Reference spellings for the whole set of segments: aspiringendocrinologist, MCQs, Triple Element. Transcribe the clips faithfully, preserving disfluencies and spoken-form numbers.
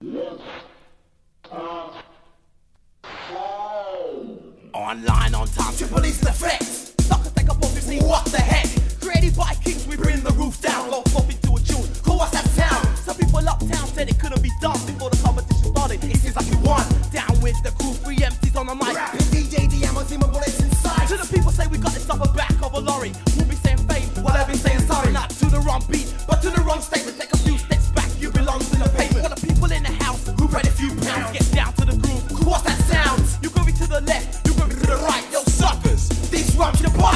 Online on time, Triple is the flex. Suckers take up obviously, what the heck? Created by kings, we bring the roof down. Low flop into a tune, call us that sound. Some people uptown said it couldn't be done before the competition started. It seems like you won. Down with the crew, three empties on the mic. D J D M, team and bullets inside. To the people say we got this up the back of a lorry. We'll be saying fame, well they'll be saying sorry. Not to the wrong beat, but to the wrong statement. Take a few steps back, you belong to the pavement. Got the people in the house who read a few pounds. Get down to the groove, call us that sound. You go to the left. Watch the bike!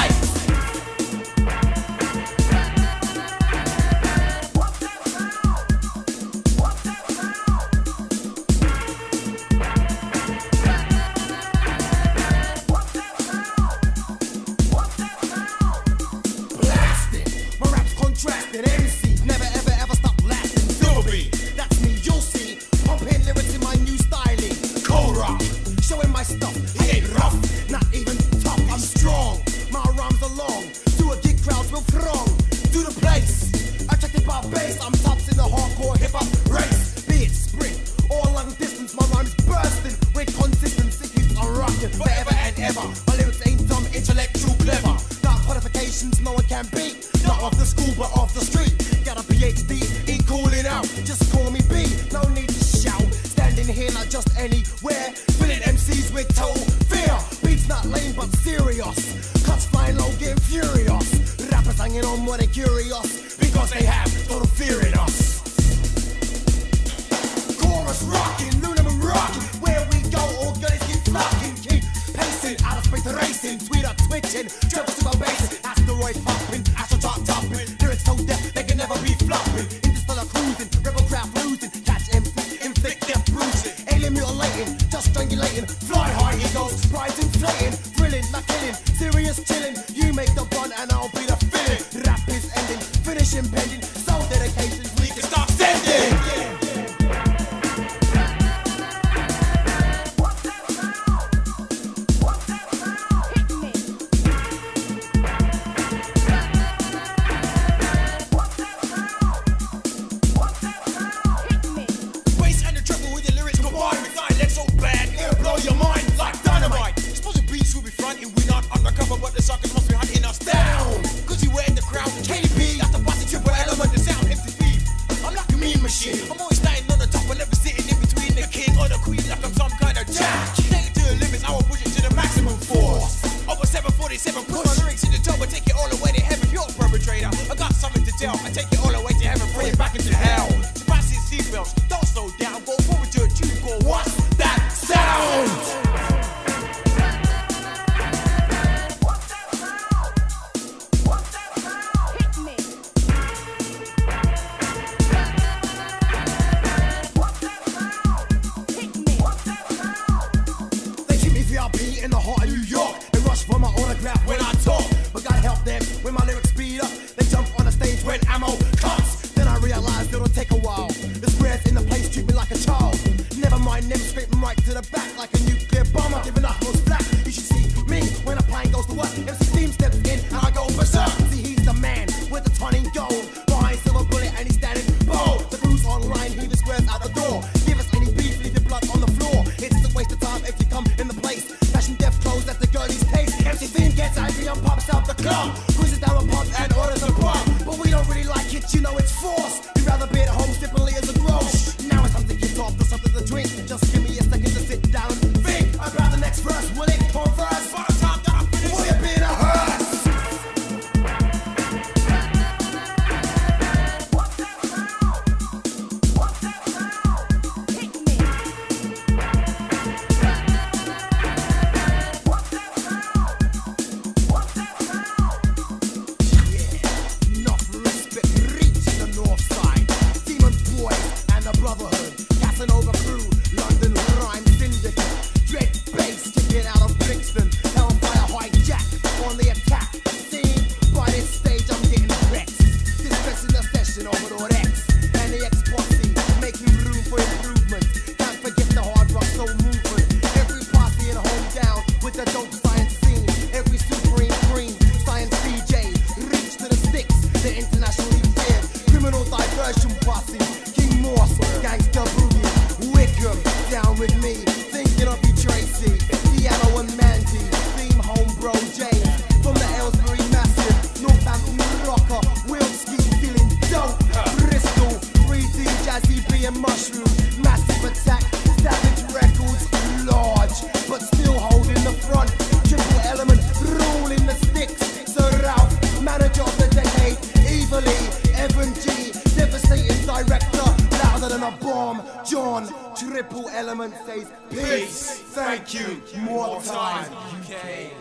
Posse, King Morse, gangster Ruby, rocker, will ski, feeling dope. Bristol, three D, jazzy, being mushroom. Massive attack, savage records, large, but still holding the front. Triple Element, ruling the sticks. Sir Ralph, manager of the decade, evilly, Evan G, devastating director, louder than a bomb. John, Triple Element says peace. Thank you. More time, U K.